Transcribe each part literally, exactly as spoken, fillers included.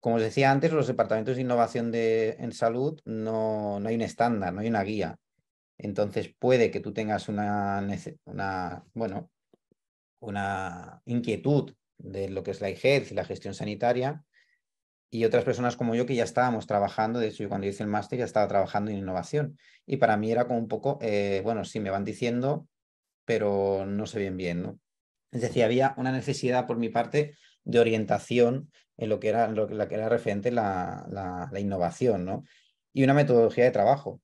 Como os decía antes, los departamentos de innovación de, en salud no, no hay un estándar, no hay una guía. Entonces puede que tú tengas una, una, bueno, una inquietud de lo que es la e-health y la gestión sanitaria, y otras personas como yo que ya estábamos trabajando. De hecho, yo cuando hice el máster ya estaba trabajando en innovación, y para mí era como un poco, eh, bueno, sí me van diciendo, pero no sé bien bien, ¿no? Es decir, había una necesidad por mi parte de orientación en lo que era, en lo que era referente la, la, la innovación, ¿no? Y una metodología de trabajo.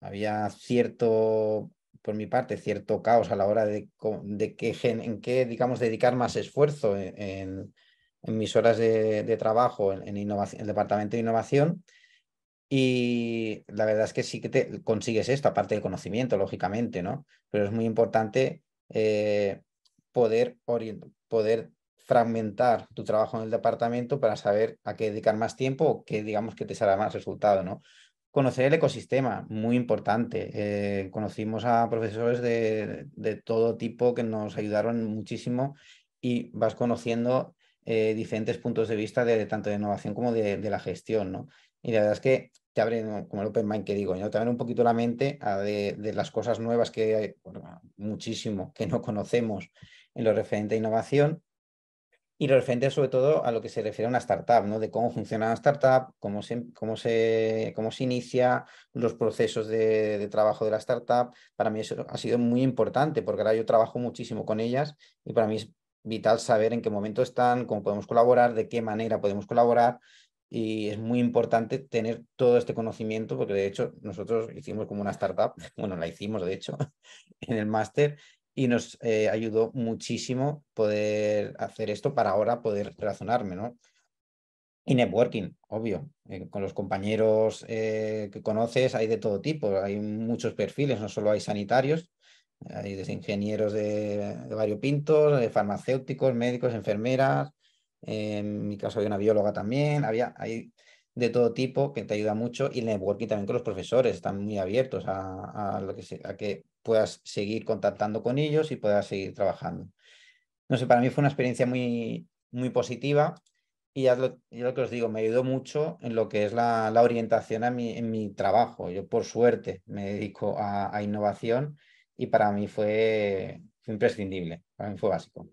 Había cierto, por mi parte, cierto caos a la hora de, de que, en qué, digamos, dedicar más esfuerzo en, en, en mis horas de, de trabajo en, en innovación, en el departamento de innovación. Y la verdad es que sí que te consigues esto, aparte del conocimiento, lógicamente, ¿no? Pero es muy importante eh, poder orientar, poder fragmentar tu trabajo en el departamento para saber a qué dedicar más tiempo o qué, digamos, que te salga más resultado, ¿no? Conocer el ecosistema, muy importante. Eh, conocimos a profesores de, de todo tipo que nos ayudaron muchísimo, y vas conociendo eh, diferentes puntos de vista de, de tanto de innovación como de, de la gestión, ¿no? Y la verdad es que te abre, como el open mind que digo, ¿no?, te abre un poquito la mente a de, de las cosas nuevas que hay, bueno, muchísimo, que no conocemos en lo referente a innovación. Y lo referente sobre todo a lo que se refiere a una startup, ¿no? De cómo funciona una startup, cómo se, cómo se, cómo se inicia, los procesos de, de trabajo de la startup. Para mí eso ha sido muy importante, porque ahora yo trabajo muchísimo con ellas y para mí es vital saber en qué momento están, cómo podemos colaborar, de qué manera podemos colaborar. Y es muy importante tener todo este conocimiento, porque de hecho nosotros hicimos como una startup, bueno, la hicimos de hecho en el máster, y nos eh, ayudó muchísimo poder hacer esto para ahora poder relacionarme, ¿no? Y networking, obvio. Eh, con los compañeros eh, que conoces hay de todo tipo. Hay muchos perfiles, no solo hay sanitarios. Hay desde ingenieros de, de variopintos, de farmacéuticos, médicos, enfermeras. Eh, en mi caso había una bióloga también. Había, hay de todo tipo que te ayuda mucho. Y el networking también con los profesores. Están muy abiertos a, a lo que... Se, a que puedas seguir contactando con ellos y puedas seguir trabajando. No sé, para mí fue una experiencia muy, muy positiva, y ya lo, ya lo que os digo, me ayudó mucho en lo que es la, la orientación a mi, en mi trabajo. Yo, por suerte, me dedico a, a innovación, y para mí fue, fue imprescindible, para mí fue básico.